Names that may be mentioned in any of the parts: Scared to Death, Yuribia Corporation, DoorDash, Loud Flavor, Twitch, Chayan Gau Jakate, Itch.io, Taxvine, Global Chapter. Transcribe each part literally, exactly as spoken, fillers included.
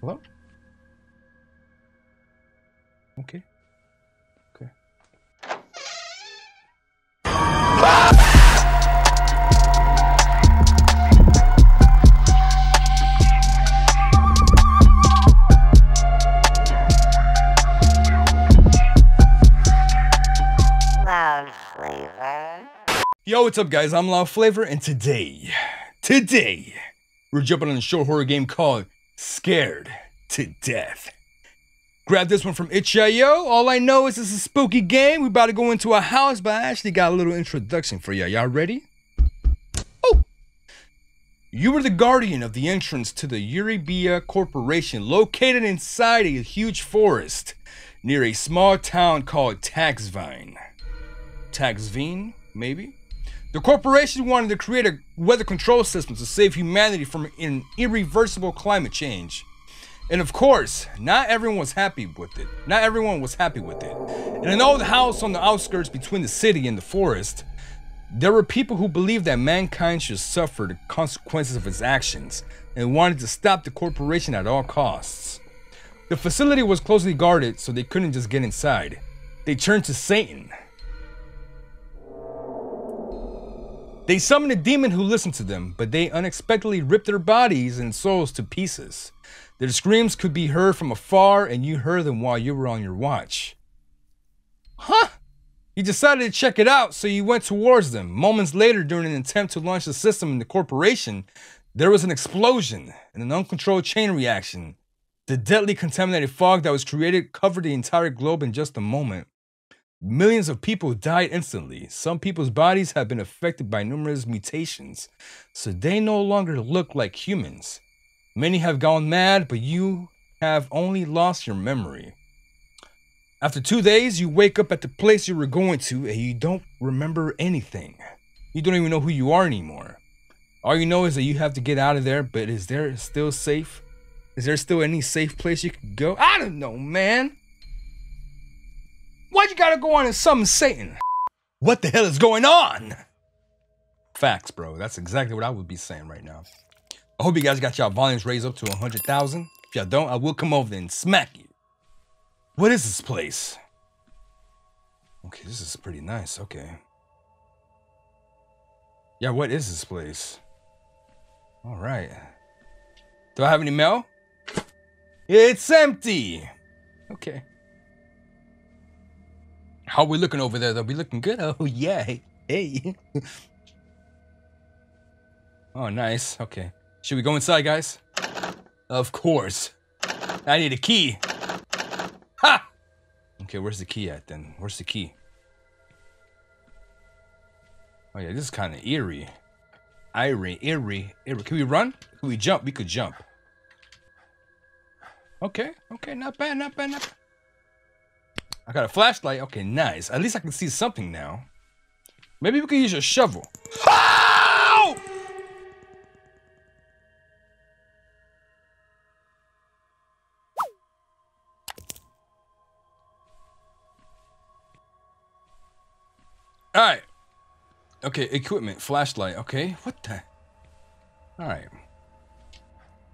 Hello? Okay. Okay. Loud Flavor. Yo, what's up guys? I'm Loud Flavor and today, today, we're jumping on a short horror game called Scared to Death. Grab this one from itch dot i o. All I know is it's a spooky game. We about to go into a house, but I actually got a little introduction for y'all. Y'all ready? Oh! You were the guardian of the entrance to the Yuribia Corporation, located inside a huge forest near a small town called Taxvine. Taxvine, maybe? The corporation wanted to create a weather control system to save humanity from an irreversible climate change. And of course, not everyone was happy with it. Not everyone was happy with it. In an old house on the outskirts between the city and the forest, there were people who believed that mankind should suffer the consequences of its actions and wanted to stop the corporation at all costs. The facility was closely guarded, so they couldn't just get inside. They turned to Satan. They summoned a demon who listened to them, but they unexpectedly ripped their bodies and souls to pieces. Their screams could be heard from afar, and you heard them while you were on your watch. Huh? You decided to check it out, so you went towards them. Moments later, during an attempt to launch the system in the corporation, there was an explosion and an uncontrolled chain reaction. The deadly contaminated fog that was created covered the entire globe in just a moment. Millions of people died instantly. Some people's bodies have been affected by numerous mutations, so they no longer look like humans. Many have gone mad, but you have only lost your memory. After two days, you wake up at the place you were going to, and you don't remember anything. You don't even know who you are anymore. All you know is that you have to get out of there, but is there still safe? Is there still any safe place you could go? I don't know, man. Why'd you gotta go on and summon Satan? What the hell is going on? Facts, bro. That's exactly what I would be saying right now. I hope you guys got y'all volumes raised up to one hundred thousand. If y'all don't, I will come over there and smack you. What is this place? Okay, this is pretty nice. Okay. Yeah, what is this place? All right. Do I have any mail? It's empty. Okay. How we looking over there though? We looking good? Oh yeah. Hey. Oh nice. Okay. Should we go inside, guys? Of course. I need a key. Ha! Okay, where's the key at then? Where's the key? Oh yeah, this is kinda eerie. Eerie, eerie, eerie. Can we run? Can we jump? We could jump. Okay, okay, not bad, not bad, not bad. I got a flashlight. Okay, nice. At least I can see something now. Maybe we can use a shovel. Oh! All right. Okay, equipment, flashlight. Okay, what the? All right.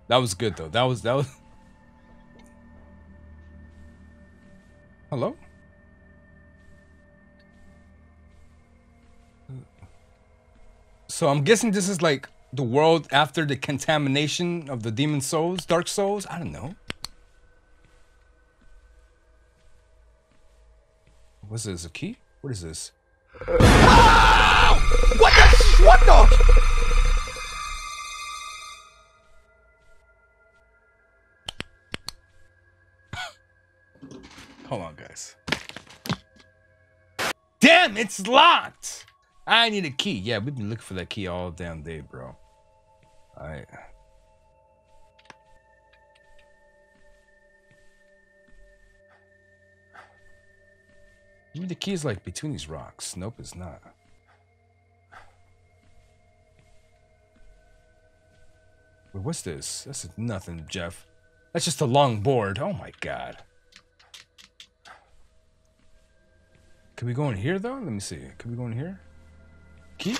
That was good though. That was that was. Hello? So I'm guessing this is like the world after the contamination of the demon souls, dark souls? I don't know. What's this, a key? What is this? Ah! What the? What the? Hold on, guys. Damn, it's locked! I need a key. Yeah, we've been looking for that key all damn day, bro. Alright. Maybe the key is like between these rocks. Nope, it's not. Wait, what's this? That's nothing, Jeff. That's just a long board. Oh my god. Can we go in here though? Let me see. Can we go in here? Key?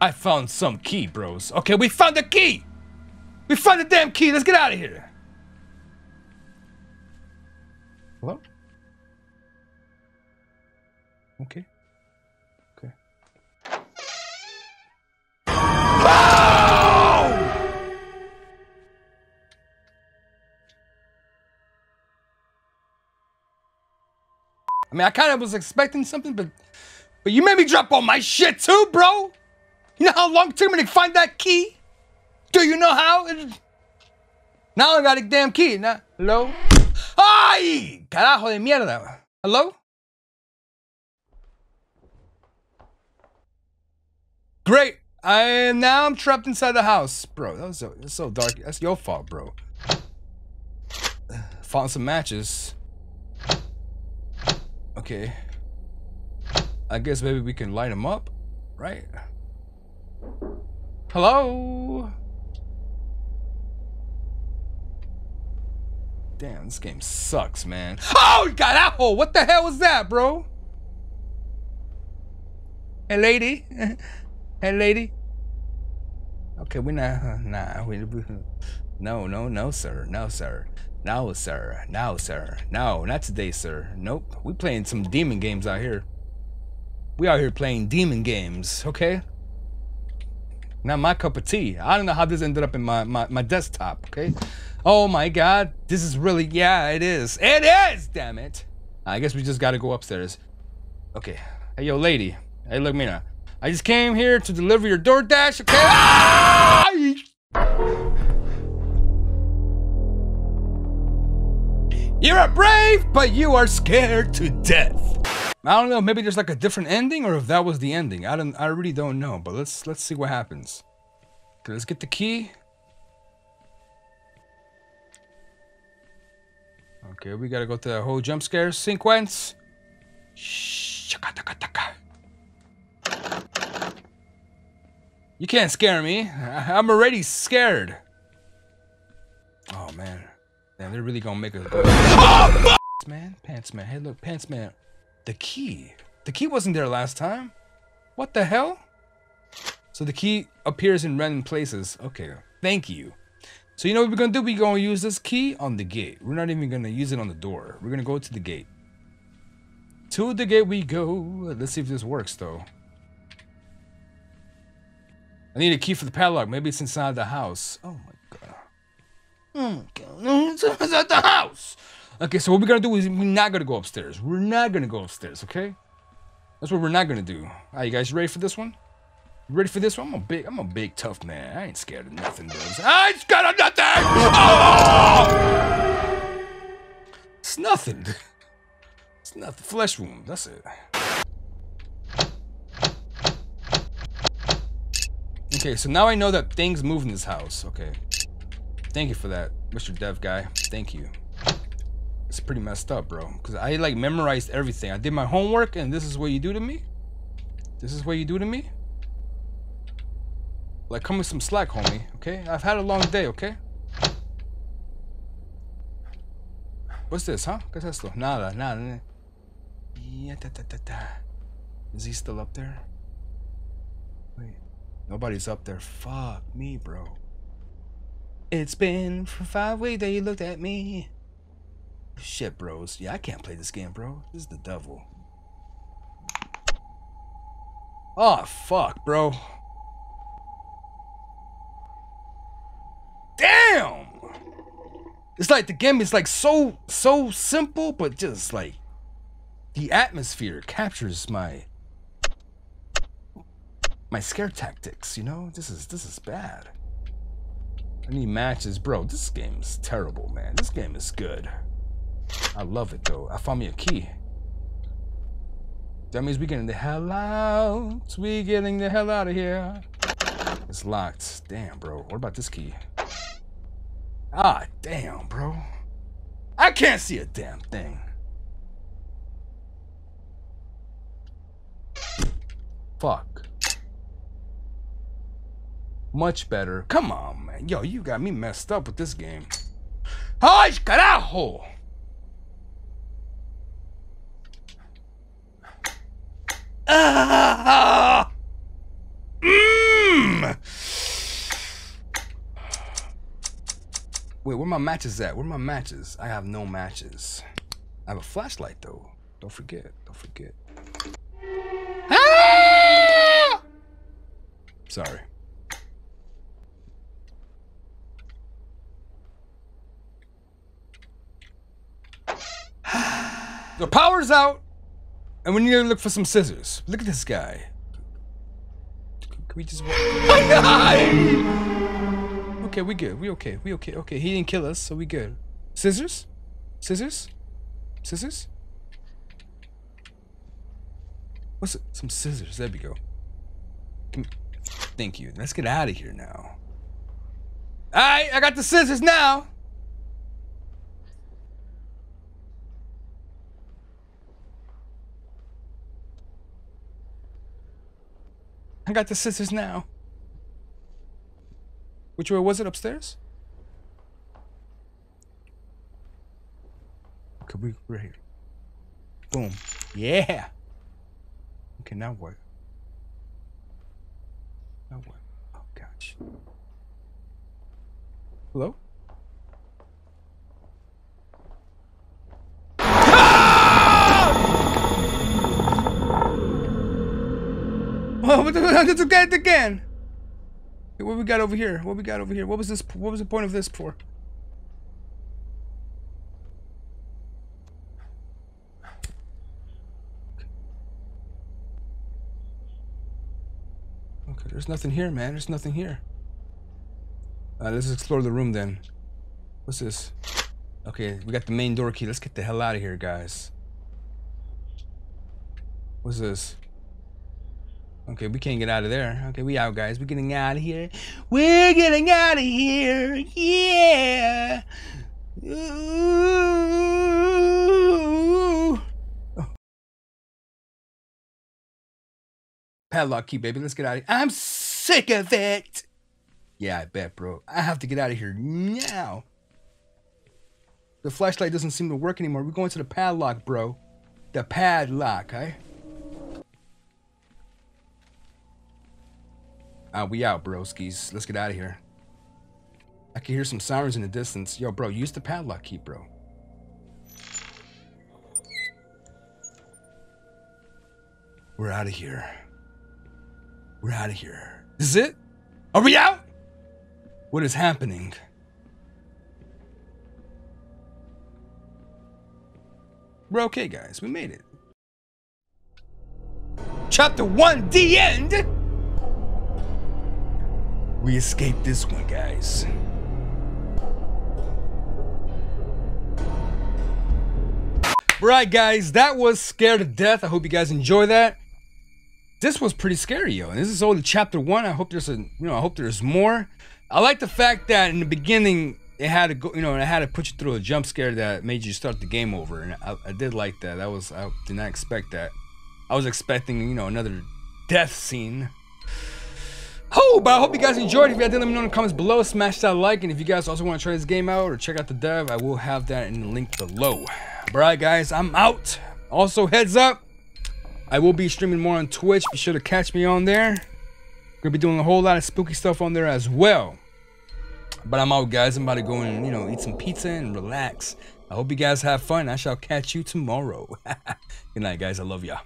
I found some key, bros. Okay, we found the key! We found the damn key! Let's get out of here! Okay. Okay. Oh! I mean, I kind of was expecting something, but but you made me drop all my shit too, bro. You know how long it took me to find that key? Do you know how? It... Now I got a damn key. Now, hello? Ay, carajo de mierda. Hello? Great. I now I'm trapped inside the house, bro. That was so, that's so dark. That's your fault, bro. Found some matches. Okay. I guess maybe we can light them up, right? Hello? Damn, this game sucks, man. Oh, God, asshole! What the hell was that, bro? Hey, lady. Hey, lady. Okay, we're not. Nah, we. No, no, no, sir. No, sir. No, sir. No, sir. No, not today, sir. Nope. We playing some demon games out here. We out here playing demon games, okay? Not my cup of tea. I don't know how this ended up in my, my, my desktop, okay? Oh my God, this is really, yeah, it is. It is, damn it. I guess we just gotta go upstairs. Okay, hey, yo, lady. Hey, look, Mina. I just came here to deliver your DoorDash, okay? Ah! You are brave, but you are scared to death. I don't know, maybe there's like a different ending, or if that was the ending. I don't I really don't know, but let's let's see what happens. Okay, let's get the key. Okay, we gotta go to the whole jump scare sequence. You can't scare me. I'm already scared. Oh man. Damn, they're really gonna make us go. Oh, man, pants man. Hey look, pants man. The key. The key wasn't there last time. What the hell? So the key appears in random places. Okay, thank you. So you know what we're gonna do? We're gonna use this key on the gate. We're not even gonna use it on the door. We're gonna go to the gate. To the gate we go. Let's see if this works though. I need a key for the padlock. Maybe it's inside the house. Oh my God. Oh my God. It's inside the house. Okay, so what we're gonna do is we're not gonna go upstairs. We're not gonna go upstairs, okay? That's what we're not gonna do. Alright, you guys ready for this one? You ready for this one? I'm a big, I'm a big tough man. I ain't scared of nothing, bro. I ain't scared of nothing! Oh! It's nothing. It's nothing. Flesh wound, that's it. Okay, so now I know that things move in this house, okay? Thank you for that, Mister Dev Guy. Thank you. It's pretty messed up, bro, because I like memorized everything. I did my homework, and this is what you do to me? This is what you do to me? Like, come with some slack, homie, okay? I've had a long day, okay? What's this, huh? ¿Qué es esto? Nada, nada. Is he still up there? Wait, nobody's up there. Fuck me, bro. It's been for five weeks that you looked at me. Shit, bros. Yeah, I can't play this game, bro. This is the devil. Oh, fuck, bro. Damn! It's like the game is like so, so simple, but just like the atmosphere captures my my scare tactics, you know? This is, this is bad. I need matches. Bro, this game is terrible, man. This game is good. I love it though. I found me a key. That means we're getting the hell out. We're getting the hell out of here. It's locked. Damn, bro. What about this key? Ah, damn, bro. I can't see a damn thing. Fuck. Much better. Come on, man. Yo, you got me messed up with this game. Ay, carajo! Ah, mm. Wait, where my matches at? Where my matches? I have no matches. I have a flashlight though. Don't forget. Don't forget. Sorry. The power's out, and we need to look for some scissors. Look at this guy. Can we just walk? Okay, we good. We okay. We okay. Okay, he didn't kill us, so we good. Scissors? Scissors? Scissors? What's it? Some scissors. There we go. Can... Thank you. Let's get out of here now. All right, I got the scissors now. I got the scissors now. Which way was it? Upstairs? Could we right here? Boom. Yeah. Okay, now what? Now what? Oh gosh. Hello? Oh, what the get again? What we got over here? What we got over here? What was this? What was the point of this for? Okay, there's nothing here, man. There's nothing here. Uh, let's explore the room then. What's this? Okay, we got the main door key. Let's get the hell out of here, guys. What's this? Okay, we can't get out of there. Okay, we out, guys. We're getting out of here. We're getting out of here. Yeah. Ooh. Oh. Padlock key, baby. Let's get out of here. I'm sick of it. Yeah, I bet, bro. I have to get out of here now. The flashlight doesn't seem to work anymore. We're going to the padlock, bro. The padlock, eh? Uh, we out, broskies. Let's get out of here. I can hear some sirens in the distance. Yo, bro, use the padlock key, bro. We're out of here. We're out of here. This is it? Are we out? What is happening? We're okay, guys. We made it. Chapter one, the end! We escaped this one, guys. Right, guys, that was Scared to Death. I hope you guys enjoy that. This was pretty scary, yo. And this is only chapter one. I hope there's a, you know, I hope there's more. I like the fact that in the beginning it had to go, you know, and I had to put you through a jump scare that made you start the game over. And I, I did like that. That was, I did not expect that. I was expecting, you know, another death scene. Oh, but I hope you guys enjoyed. If you guys did, let me know in the comments below. Smash that like. And if you guys also want to try this game out or check out the dev, I will have that in the link below. But all right, guys, I'm out. Also, heads up, I will be streaming more on Twitch. Be sure to catch me on there. Gonna be doing a whole lot of spooky stuff on there as well. But I'm out, guys. I'm about to go and, you know, eat some pizza and relax. I hope you guys have fun. I shall catch you tomorrow. Good night, guys. I love ya.